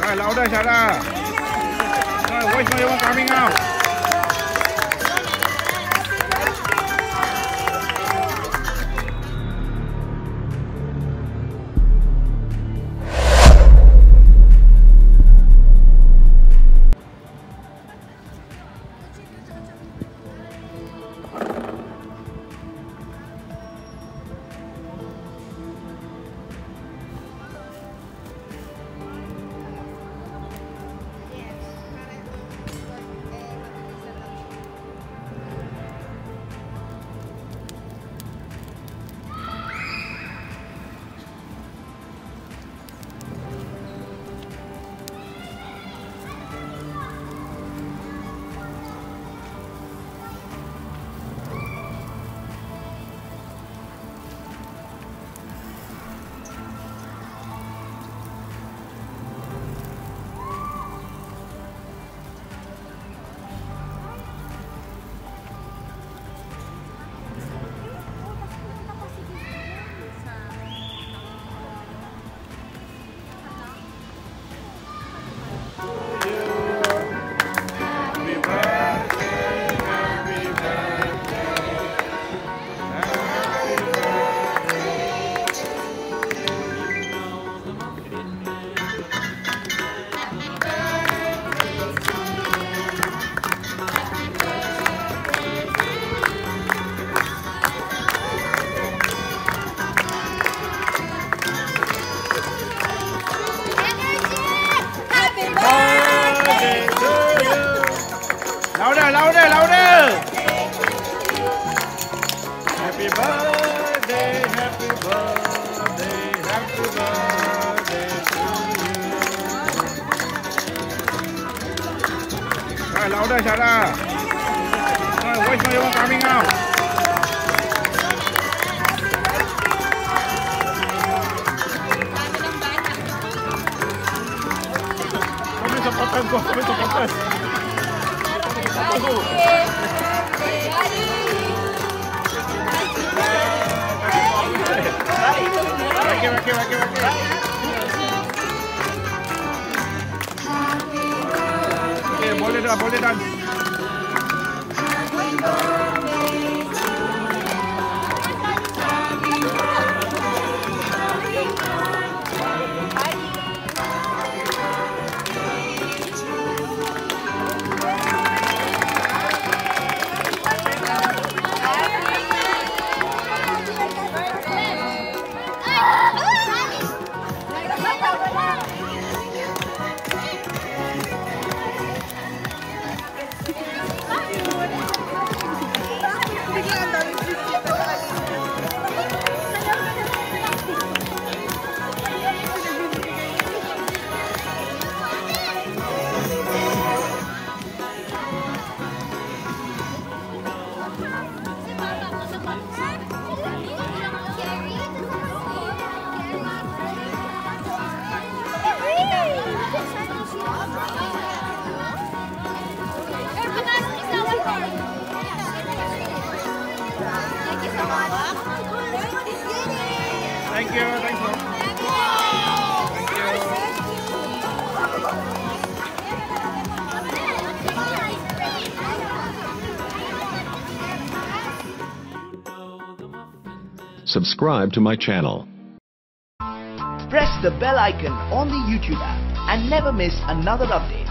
Lauda Jara. Voice no even coming out. Lauda Jara. Voice no even coming out. Boleh dan Subscribe to my channel. Press the bell icon on the YouTube app and never miss another update.